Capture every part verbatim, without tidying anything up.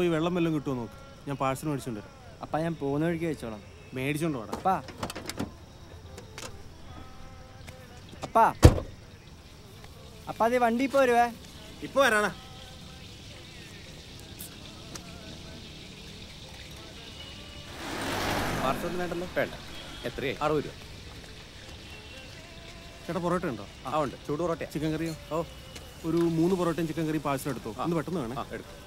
പോയി വെള്ളം വല്ലതും കിട്ടുമോ നോക്ക്. ഞാൻ പാഴ്സൽ മേടിച്ചുകൊണ്ട് വരാം. അപ്പാ ഞാൻ പോകുന്ന വഴിക്ക് കഴിച്ചോളാം. മേടിച്ചോണ്ട് പോടാ. അപ്പാ അപ്പാ അപ്പാ അതേ വണ്ടി ഇപ്പോൾ വരുവേ. ഇപ്പോൾ വരാടാ. പാർസലൊന്നും വേണ്ടല്ലോ. വേണ്ട. എത്രയായി? അറുപത് രൂപ. ചേട്ടാ പൊറോട്ട ഉണ്ടോ? ആ ഉണ്ട്. ചൂട് പൊറോട്ട. ചിക്കൻ കറിയോ? ഓ ഒരു മൂന്ന് പൊറോട്ടയും ചിക്കൻ കറി പാഴ്സൽ എടുത്തോ. ഒന്ന് പെട്ടെന്ന് വേണേ. എടുക്കും.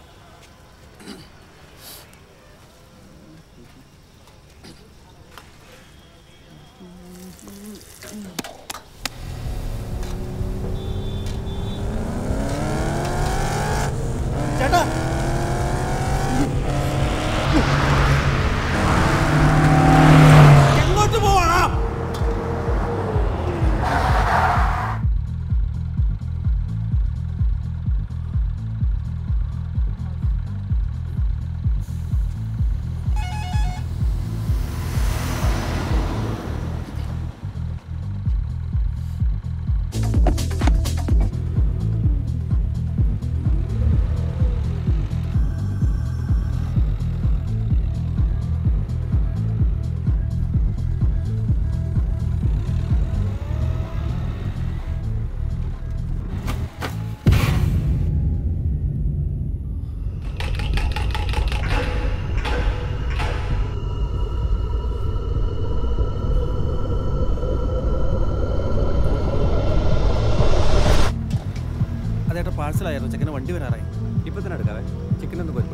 പാഴ്സലായിരുന്നു. ചിക്കന് വണ്ടി വരാറായി. ഇപ്പം തന്നെ എടുക്കാവേ. ചിക്കനൊന്ന് പോയി.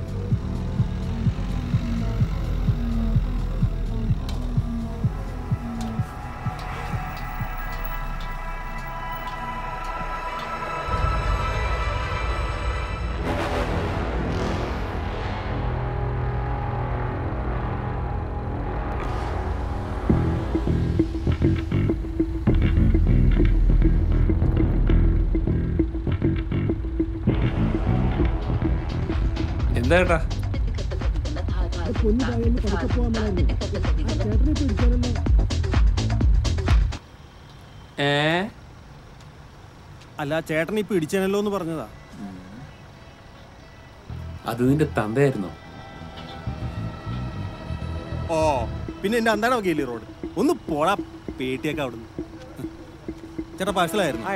എന്താ ഏ അല്ല ചേട്ടൻ ഇപ്പൊ ഇടിച്ചാനല്ലോ എന്ന് പറഞ്ഞതാ. അത് നിന്റെ തന്തയായിരുന്നോ? ഓ പിന്നെ എന്റെ അന്താണ് നോക്കിയില്ലേ റോഡ്. ഒന്ന് പോടാ പേട്ടിയൊക്കെ അവിടുന്ന്. ചേട്ടാ പാഴ്സലായിരുന്നു.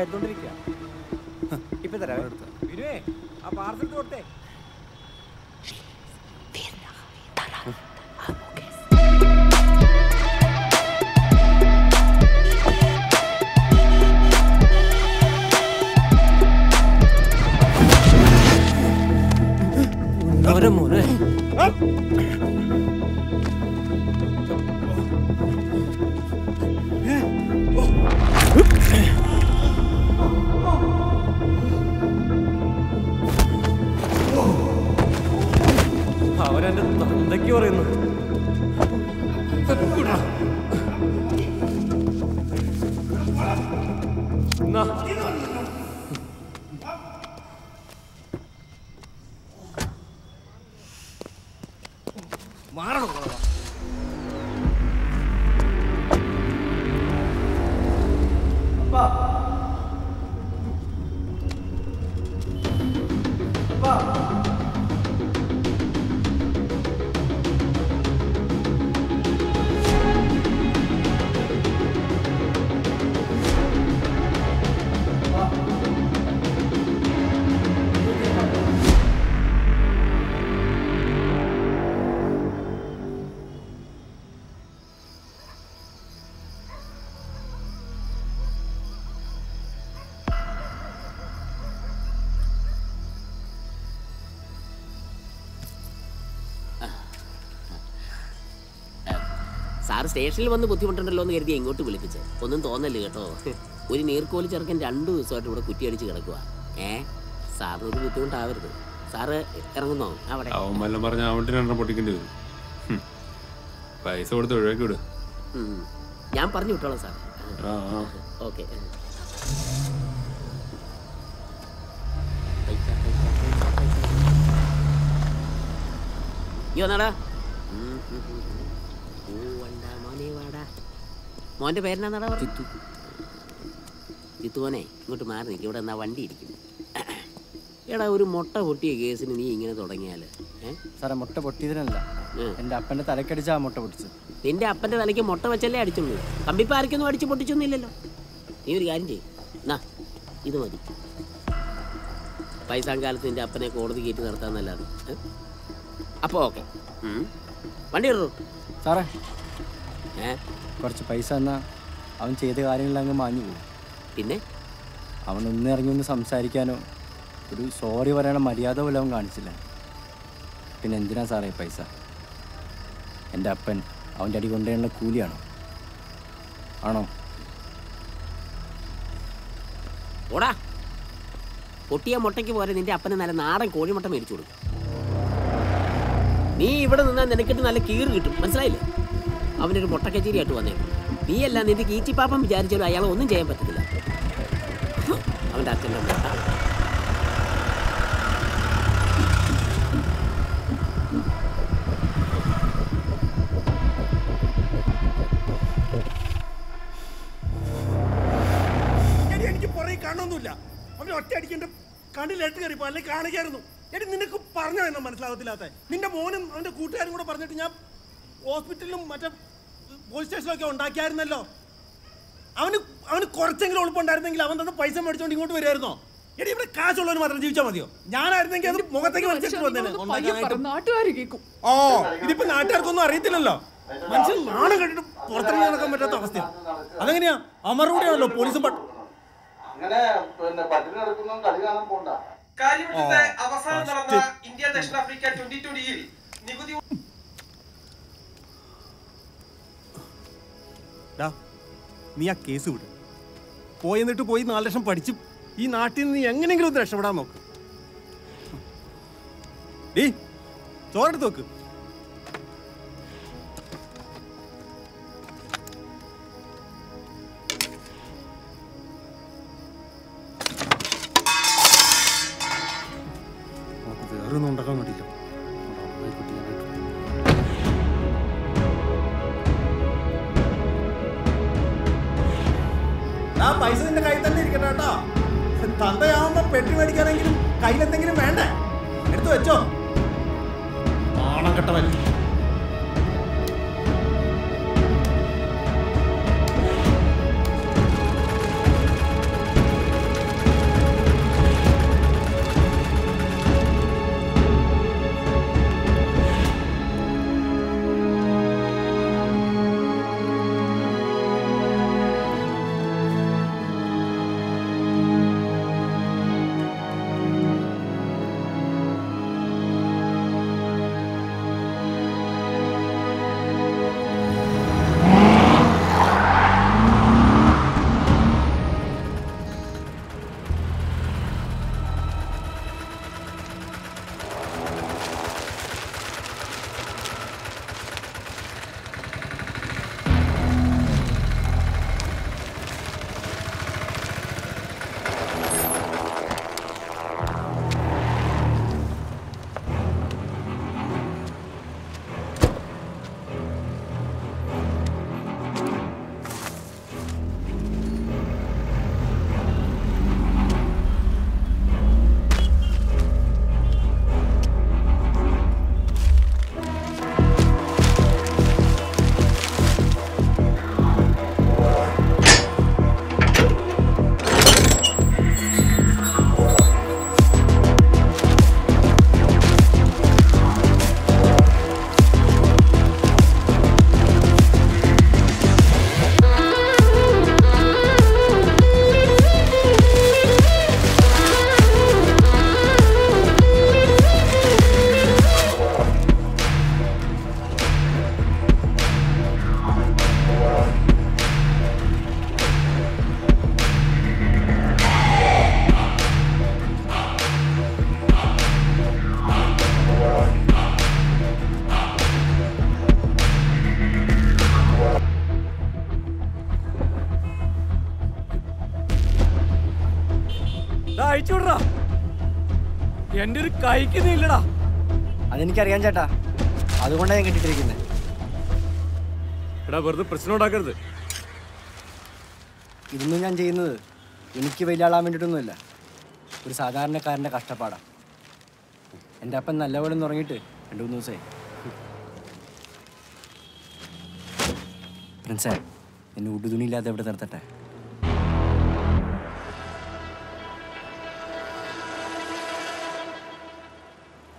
More, more. അവരെന്റെ തന്തയ്ക്ക് പറയുന്നു. സാറ് സ്റ്റേഷനിൽ വന്ന് ബുദ്ധിമുട്ടുണ്ടല്ലോ എന്ന് കരുതി എങ്ങോട്ട് വിളിപ്പിച്ച് ഒന്നും തോന്നല്ലേ കേട്ടോ. ഒരു നീർക്കോലി ചെറുക്കൻ രണ്ടു ദിവസമായിട്ട് ഇവിടെ കുറ്റി അടിച്ച് കിടക്കുക. ഏ സാറിന് ഒരു ബുദ്ധിമുട്ടാവരുത്. സാറ് ഇറങ്ങുന്നോ? അവിടെ പൈസ കൊടുത്ത് ഒഴിവാക്കി വിടും. ഞാൻ പറഞ്ഞു വിട്ടോളാം സാർ. ഓക്കെ. ഈ വന്നാടാ മോന്റെ പേരെന്നാ? ചിത്തു. ചിത്തുവനെ ഇങ്ങോട്ട് മാറി നിൽക്കും. ഇവിടെ എന്നാ വണ്ടി ഇരിക്കും. എടാ ഒരു മുട്ട പൊട്ടിയ കേസിന് നീ ഇങ്ങനെ തുടങ്ങിയാൽ Sir, I much about it. And the apparent that I can do much about it. Then the apparent that I can much about it. I did not do. Kambi no did about it. You are guarantee. Na, this one. Five thousand dollars. Then the apparent order the gate nartha na lado. Apo okay. Hmm. Mandiru. Sir. Eh. Korch paisa na. Avun cheythe garin lange mani go. Pinne. Avun unne arjunu samsari kano. Oru sorry varana mariyada bolam ganchila. Pinendina sarai paisa. And appen avun daddy kondenna kooli ano. Ano. Oda. Pottiya motta ki vare ninte appanne nalla naaran kooli motta merichu kodu. Nee ivada ninna ninakittu nalla keer kittum. Manasayile. Avane oru motta kacheri aittu vanne. Nee ella ninne keechi paapam vicharichalu ayala onnum cheyan pattilla. Avante appanne Let me reply, can't get it. Let me cook partner in the Manslaughter. Ninda Moon and the Kutan would have partnered up. Hospital matter posters like on Dakarna law. I want a courting roll upon everything. I want the Pisa merchant to go to Erno. Yet even a castle on Mother Jujamadio. Yana, I think, Mogataka. Oh, it depends on the retail law. Mansil, I want to get to Portland. Alania, Amaru, police, but. The Patina Kaligana Ponda. Kali Avasana, India, National Africa, twenty two years. Nikudu Nia Kesud. Boy in the two boy in all the partnership. In art in the young and good dress of Ramok. D. Tortoku. I can't get it. I can't get it. I can't get it. I can't get it. I can't get it. I can't get it. I can't get it. I can't get it. I can't get it. I can't get it. രണ്ടു മൂന്ന് ദിവസമായി. പ്രിൻസേ, എന്നെ ഉടുതുണിയില്ലാതെ എവിടെ നിർത്തട്ടെ?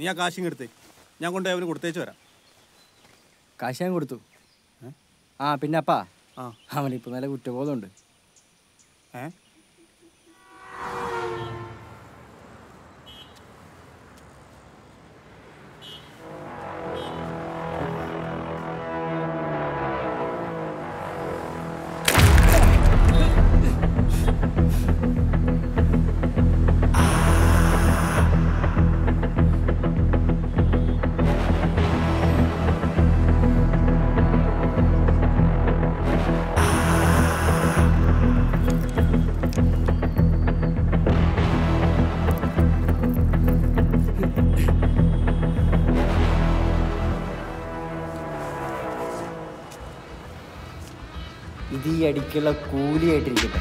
നീ ആ കാശിങ് എടുത്തേ, ഞാൻ കൊണ്ടുപോയി അവന് കൊടുത്തേച്ച് വരാം. കാശ് ഞാൻ കൊടുത്തു. ആ പിന്നെ അപ്പാ, ആ അവനിപ്പോൾ നല്ല കുറ്റബോധമുണ്ട്. ഏ ഇത് ഈ അടിക്കുള്ള കൂലിയായിട്ടിരിക്കട്ടെ.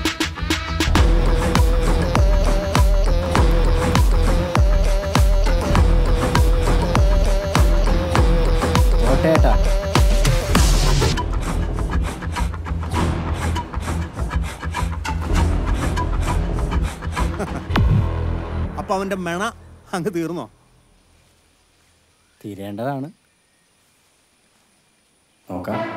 കോട്ടേട്ടാ, അപ്പൊ അവന്റെ മെണ അങ്ങ് തീർന്നോ? തീരേണ്ടതാണ്, നോക്കാം.